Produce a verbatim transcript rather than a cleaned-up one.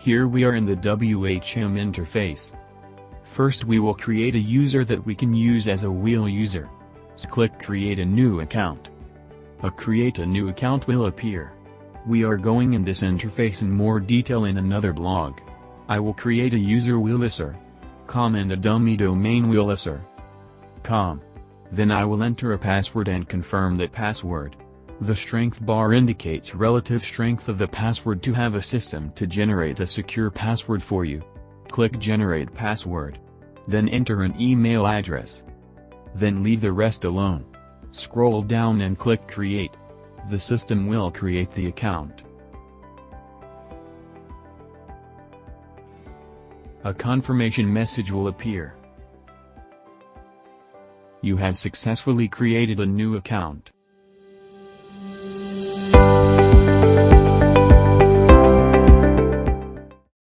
Here we are in the W H M interface. First we will create a user that we can use as a wheel user. So click create a new account. A create a new account will appear. We are going in this interface in more detail in another blog. I will create a user wheelisser dot com and a dummy domain wheelisser dot com. Then I will enter a password and confirm that password. The strength bar indicates relative strength of the password to have a system to generate a secure password for you. Click generate password. Then enter an email address. Then leave the rest alone. Scroll down and click create. The system will create the account. A confirmation message will appear. You have successfully created a new account.